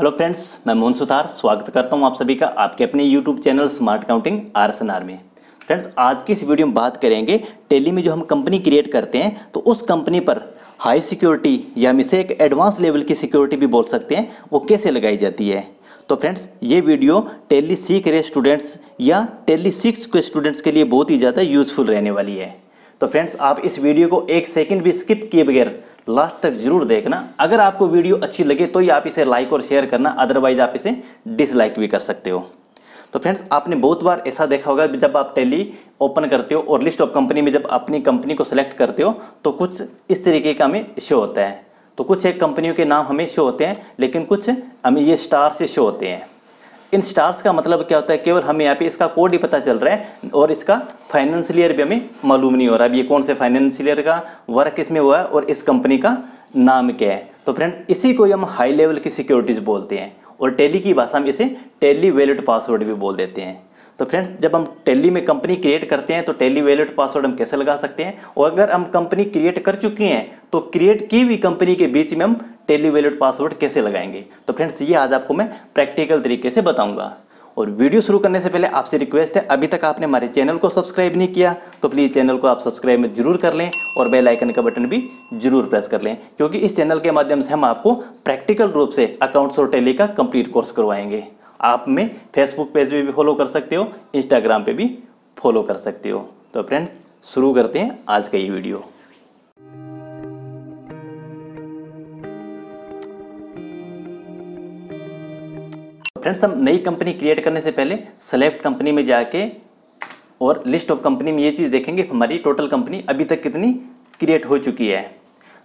Hello friends, मैं मोहन सुथार स्वागत करता हूं आप सभी का आपके अपने YouTube channel smart Counting R S N R में। फ्रेंड्स, आज की इस वीडियो में बात करेंगे टेली में जो हम कंपनी क्रिएट करते हैं तो उस कंपनी पर हाई सिक्योरिटी या हम इसे एक एडवांस लेवल की सिक्योरिटी भी बोल सकते हैं, वो कैसे लगाई जाती है। तो फ्रेंड्स, ये वीडियो टेली सीख रहे स्टूडेंट्स या टेली सिक्स के स्टूडेंट्स के लिए बहुत ही ज़्यादा यूजफुल रहने वाली है। तो फ्रेंड्स, आप इस वीडियो को एक सेकंड भी स्किप किए बगैर लास्ट तक जरूर देखना। अगर आपको वीडियो अच्छी लगे तो ही आप इसे लाइक और शेयर करना, अदरवाइज आप इसे डिसलाइक भी कर सकते हो। तो फ्रेंड्स, आपने बहुत बार ऐसा देखा होगा जब आप टेली ओपन करते हो और लिस्ट ऑफ कंपनी में जब अपनी कंपनी को सिलेक्ट करते हो तो कुछ इस तरीके का हमें शो होता है। तो कुछ एक कंपनियों के नाम हमें शो होते हैं, लेकिन कुछ हमें ये स्टार से शो होते हैं। इन स्टार्स का मतलब क्या होता है, केवल हमें यहाँ पे इसका कोड ही पता चल रहा है और इसका फाइनेंशियल ईयर भी हमें मालूम नहीं हो रहा है। अब ये कौन से फाइनेंशियल ईयर का वर्क इसमें हुआ है और इस कंपनी का नाम क्या है। तो फ्रेंड्स, इसी को हम हाई लेवल की सिक्योरिटीज बोलते हैं और टेली की भाषा में इसे टेली वैलिड पासवर्ड भी बोल देते हैं। तो फ्रेंड्स, जब हम टेली में कंपनी क्रिएट करते हैं तो टेली वैलिड पासवर्ड हम कैसे लगा सकते हैं, और अगर हम कंपनी क्रिएट कर चुके हैं तो क्रिएट की हुई कंपनी के बीच में हम टेली वैलिड पासवर्ड कैसे लगाएंगे। तो फ्रेंड्स, ये आज आपको मैं प्रैक्टिकल तरीके से बताऊंगा। और वीडियो शुरू करने से पहले आपसे रिक्वेस्ट है, अभी तक आपने हमारे चैनल को सब्सक्राइब नहीं किया तो प्लीज़ चैनल को आप सब्सक्राइब जरूर कर लें और बेल आइकन का बटन भी जरूर प्रेस कर लें, क्योंकि इस चैनल के माध्यम से हम आपको प्रैक्टिकल रूप से अकाउंट्स और टेली का कंप्लीट कोर्स करवाएंगे। आप में फेसबुक पेज पर भी फॉलो कर सकते हो, इंस्टाग्राम पर भी फॉलो कर सकते हो। तो फ्रेंड्स, शुरू करते हैं आज का ये वीडियो। फ्रेंड्स, हम नई कंपनी क्रिएट करने से पहले सेलेक्ट कंपनी में जाके और लिस्ट ऑफ कंपनी में ये चीज़ देखेंगे हमारी टोटल कंपनी अभी तक कितनी क्रिएट हो चुकी है।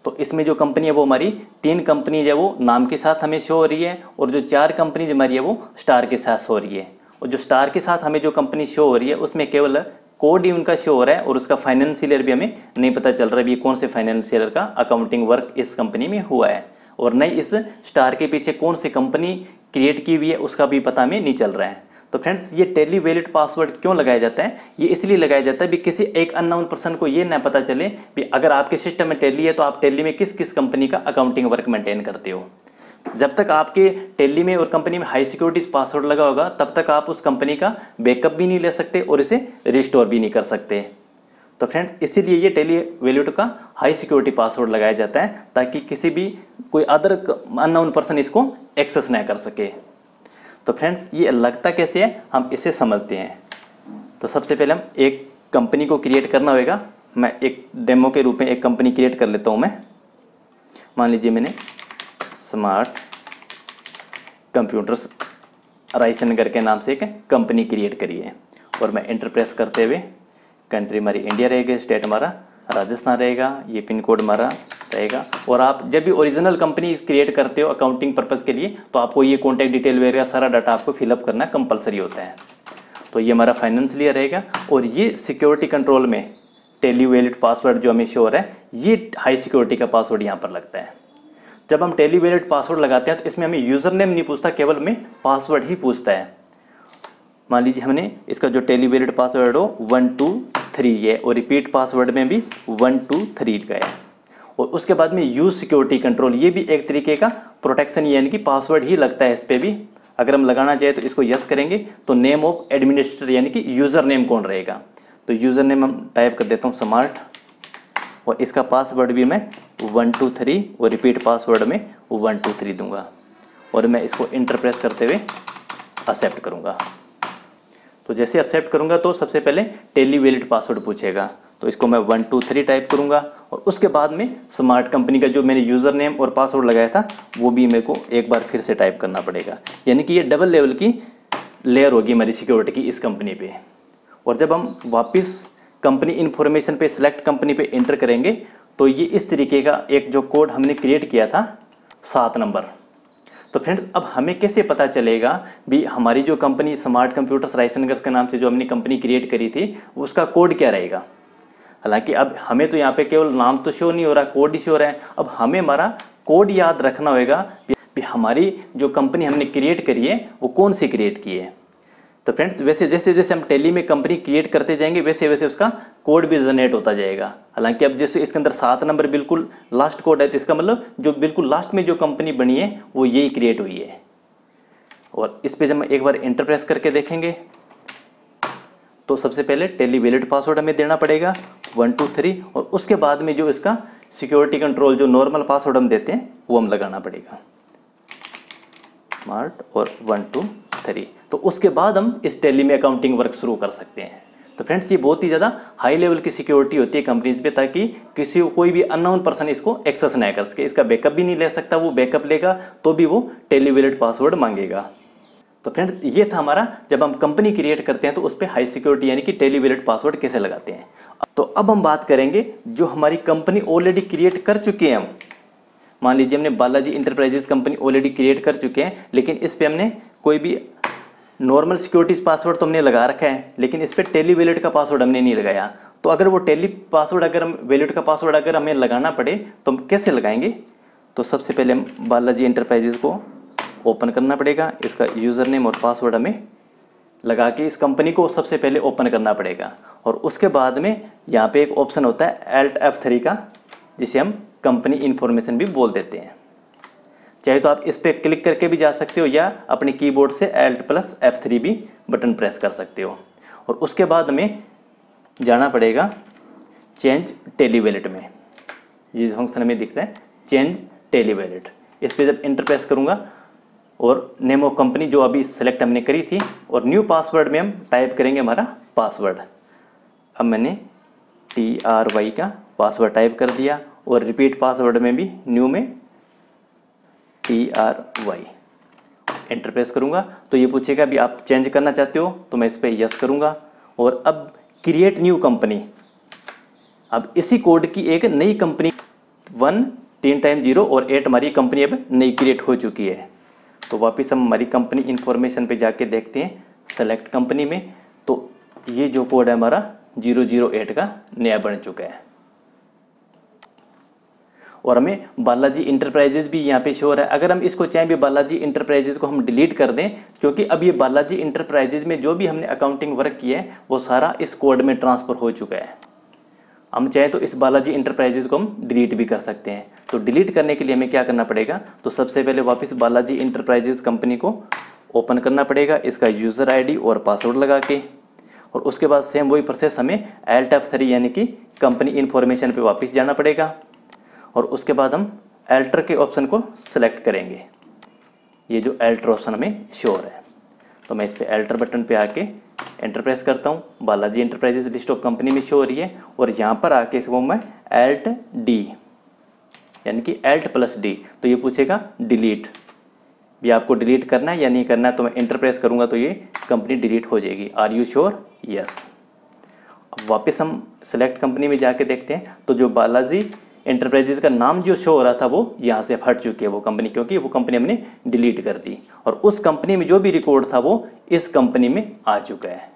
तो इसमें जो कंपनी है वो हमारी 3 कंपनी है वो नाम के साथ हमें शो हो रही है, और जो 4 कंपनी हमारी है वो स्टार के साथ शो हो रही है। और जो स्टार के साथ हमें जो कंपनी शो हो रही है उसमें केवल कोड ही उनका शो हो रहा है और उसका फाइनेंशियल ईयर भी हमें नहीं पता चल रहा है ये कौन से फाइनेंशियल ईयर का अकाउंटिंग वर्क इस कंपनी में हुआ है, और नई इस स्टार के पीछे कौन सी कंपनी क्रिएट की हुई है उसका भी पता हमें नहीं चल रहा है। तो फ्रेंड्स, ये टेली वैलिड पासवर्ड क्यों लगाया जाता है, ये इसलिए लगाया जाता है कि किसी एक अननोन पर्सन को ये ना पता चले कि अगर आपके सिस्टम में टेली है तो आप टेली में किस किस कंपनी का अकाउंटिंग वर्क मेंटेन करते हो। जब तक आपके टेली में और कंपनी में हाई सिक्योरिटीज पासवर्ड लगा होगा तब तक आप उस कंपनी का बैकअप भी नहीं ले सकते और इसे रिस्टोर भी नहीं कर सकते। तो फ्रेंड, इसीलिए ये टेली वैलिड का हाई सिक्योरिटी पासवर्ड लगाया जाता है ताकि किसी भी कोई अदर अननोन पर्सन इसको एक्सेस ना कर सके। तो फ्रेंड्स, ये लगता कैसे है, हम इसे समझते हैं। तो सबसे पहले हम एक कंपनी को क्रिएट करना होगा। मैं एक डेमो के रूप में एक कंपनी क्रिएट कर लेता हूं। मैं मान लीजिए मैंने स्मार्ट कंप्यूटर्स रायसेनगर के नाम से एक कंपनी क्रिएट करी है, और मैं एंटर प्रेस करते हुए कंट्री हमारी इंडिया रहेगा, स्टेट हमारा राजस्थान रहेगा, ये पिन कोड हमारा रहेगा। और आप जब भी ओरिजिनल कंपनी क्रिएट करते हो अकाउंटिंग पर्पस के लिए तो आपको ये कॉन्टैक्ट डिटेल वगैरह सारा डाटा आपको फिलअप करना कंपलसरी होता है। तो ये हमारा फाइनेंशियल ईयर रहेगा, और ये सिक्योरिटी कंट्रोल में टेली वैलिड पासवर्ड जो हमें शो हो रहा है ये हाई सिक्योरिटी का पासवर्ड यहाँ पर लगता है। जब हम टेली वैलिड पासवर्ड लगाते हैं तो इसमें हमें यूज़र नेम नहीं पूछता, केवल हमें पासवर्ड ही पूछता है। मान लीजिए हमने इसका जो टेली वैलिड पासवर्ड हो 1 2 3 है, और रिपीट पासवर्ड में भी 1 2 3 का है। और उसके बाद में यूज सिक्योरिटी कंट्रोल, ये भी एक तरीके का प्रोटेक्शन यानी कि पासवर्ड ही लगता है। इस पर भी अगर हम लगाना चाहे तो इसको यस करेंगे तो नेम ऑफ एडमिनिस्ट्रेटर यानी कि यूज़र नेम कौन रहेगा, तो यूज़र नेम हम टाइप कर देता हूँ स्मार्ट, और इसका पासवर्ड भी मैं 1 2 3 और रिपीट पासवर्ड में 1 2 3 दूंगा, और मैं इसको इंटर प्रेस करते हुए एक्सेप्ट करूँगा। तो जैसे एक्सेप्ट करूँगा तो सबसे पहले टेली वैलिड पासवर्ड पूछेगा, तो इसको मैं 1 2 3 टाइप करूँगा, और उसके बाद में स्मार्ट कंपनी का जो मैंने यूज़र नेम और पासवर्ड लगाया था वो भी मेरे को एक बार फिर से टाइप करना पड़ेगा। यानी कि ये डबल लेवल की लेयर होगी हमारी सिक्योरिटी की इस कंपनी पे। और जब हम वापस कंपनी इन्फॉर्मेशन पे सिलेक्ट कंपनी पे एंटर करेंगे तो ये इस तरीके का एक जो कोड हमने क्रिएट किया था 7 नंबर। तो फ्रेंड्स, अब हमें कैसे पता चलेगा भी हमारी जो कंपनी स्मार्ट कंप्यूटर्स रायसेनगर के नाम से जो हमने कंपनी क्रिएट करी थी उसका कोड क्या रहेगा। हालांकि अब हमें तो यहाँ पे केवल नाम तो शो नहीं हो रहा, कोड ही शो हो रहा है। अब हमें हमारा कोड याद रखना होगा कि हमारी जो कंपनी हमने क्रिएट करी है वो कौन सी क्रिएट की है। तो फ्रेंड्स, वैसे जैसे जैसे हम टेली में कंपनी क्रिएट करते जाएंगे वैसे वैसे उसका कोड भी जनरेट होता जाएगा। हालांकि अब जैसे इसके अंदर 7 नंबर बिल्कुल लास्ट कोड है तो इसका मतलब जो बिल्कुल लास्ट में जो कंपनी बनी है वो यही क्रिएट हुई है। और इस पर जब हम एक बार एंटर प्रेस करके देखेंगे तो सबसे पहले टेली वैलिड पासवर्ड हमें देना पड़ेगा 123 और उसके बाद में जो इसका सिक्योरिटी कंट्रोल जो नॉर्मल पासवर्ड हम देते हैं वो हम लगाना पड़ेगा स्मार्ट और 123। तो उसके बाद हम इस टेली में अकाउंटिंग वर्क शुरू कर सकते हैं। तो फ्रेंड्स ये बहुत ही ज़्यादा हाई लेवल की सिक्योरिटी होती है कंपनीज पे, ताकि किसी कोई भी अननोन पर्सन इसको एक्सेस ना कर सके। इसका बैकअप भी नहीं ले सकता, वो बैकअप लेगा तो भी वो टेली वैलिड पासवर्ड मांगेगा। तो फ्रेंड ये था हमारा, जब हम कंपनी क्रिएट करते हैं तो उस पर हाई सिक्योरिटी यानी कि टेली वैलिड पासवर्ड कैसे लगाते हैं। तो अब हम बात करेंगे जो हमारी कंपनी ऑलरेडी क्रिएट कर चुकी है। हम मान लीजिए हमने Balaji enterprises company already create कर चुके हैं, लेकिन इस पर हमने कोई भी नॉर्मल सिक्योरिटीज पासवर्ड तो हमने लगा रखा है, लेकिन इस पर टेली वैलिड का पासवर्ड हमने नहीं लगाया। तो अगर वो टेली पासवर्ड अगर हम वैलिड का पासवर्ड अगर हमें लगाना पड़े तो हम कैसे लगाएंगे। तो सबसे पहले हम बालाजी एंटरप्राइजेज को ओपन करना पड़ेगा, इसका यूज़र नेम और पासवर्ड हमें लगा के इस कंपनी को सबसे पहले ओपन करना पड़ेगा। और उसके बाद में यहाँ पे एक ऑप्शन होता है Alt F3 का, जिसे हम कंपनी इन्फॉर्मेशन भी बोल देते हैं। चाहे तो आप इस पर क्लिक करके भी जा सकते हो या अपने कीबोर्ड से Alt + F3 भी बटन प्रेस कर सकते हो। और उसके बाद हमें जाना पड़ेगा चेंज टेली वैलिड में, ये फंक्शन हमें दिखता है चेंज टेली वैलिड। इस पर जब एंटर प्रेस करूँगा और नेम ऑफ कंपनी जो अभी सेलेक्ट हमने करी थी और न्यू पासवर्ड में हम टाइप करेंगे हमारा पासवर्ड। अब मैंने TRY का पासवर्ड टाइप कर दिया और रिपीट पासवर्ड में भी न्यू में TRY एंटर प्रेस करूँगा तो ये पूछेगा अभी आप चेंज करना चाहते हो, तो मैं इस पर यस करूँगा। और अब क्रिएट न्यू कंपनी, अब इसी कोड की एक नई कंपनी 1 3 0 और 8 हमारी कंपनी अब नई क्रिएट हो चुकी है। तो वापस हम हमारी कंपनी इन्फॉर्मेशन पे जाके देखते हैं सेलेक्ट कंपनी में, तो ये जो कोड है हमारा 008 का नया बन चुका है। और हमें बालाजी इंटरप्राइजेज भी यहाँ पे शो हो रहा है। अगर हम इसको चाहें भी बालाजी इंटरप्राइजेज को हम डिलीट कर दें, क्योंकि अब ये बालाजी इंटरप्राइजेज में जो भी हमने अकाउंटिंग वर्क किया है वो सारा इस कोड में ट्रांसफ़र हो चुका है। हम चाहें तो इस बालाजी इंटरप्राइजेज को हम डिलीट भी कर सकते हैं। तो डिलीट करने के लिए हमें क्या करना पड़ेगा, तो सबसे पहले वापस बालाजी इंटरप्राइजेज कंपनी को ओपन करना पड़ेगा, इसका यूज़र आईडी और पासवर्ड लगा के। और उसके बाद सेम वही प्रोसेस हमें Alt F3 यानी कि कंपनी इन्फॉर्मेशन पे वापस जाना पड़ेगा। और उसके बाद हम एल्टर के ऑप्शन को सेलेक्ट करेंगे, ये जो एल्टर ऑप्शन हमें शो हो रहा है। तो मैं इस पर एल्टर बटन पे आके एंटर प्रेस करता हूँ, Balaji enterprises list of company में शो हो रही है। और यहाँ पर आके इसको मैं Alt D यानी कि Alt + D, तो ये पूछेगा डिलीट, ये आपको डिलीट करना है या नहीं करना है। तो मैं एंटर प्रेस करूँगा तो ये कंपनी डिलीट हो जाएगी। Are you sure, yes. अब वापस हम सेलेक्ट कंपनी में जाके देखते हैं, तो जो बालाजी एंटरप्राइजेज का नाम जो शो हो रहा था वो यहाँ से हट चुकी है वो कंपनी, क्योंकि वो कंपनी हमने डिलीट कर दी। और उस कंपनी में जो भी रिकॉर्ड था वो इस कंपनी में आ चुका है।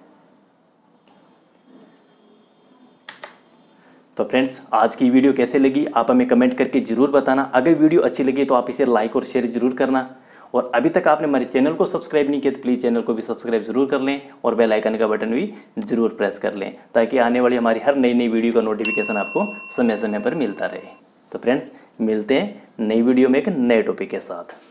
तो फ्रेंड्स आज की वीडियो कैसे लगी आप हमें कमेंट करके ज़रूर बताना। अगर वीडियो अच्छी लगी तो आप इसे लाइक और शेयर ज़रूर करना। और अभी तक आपने हमारे चैनल को सब्सक्राइब नहीं किया तो प्लीज़ चैनल को भी सब्सक्राइब ज़रूर कर लें और बेल आइकन का बटन भी ज़रूर प्रेस कर लें, ताकि आने वाली हमारी हर नई नई वीडियो का नोटिफिकेशन आपको समय समय पर मिलता रहे। तो फ्रेंड्स मिलते हैं नई वीडियो में एक नए टॉपिक के साथ।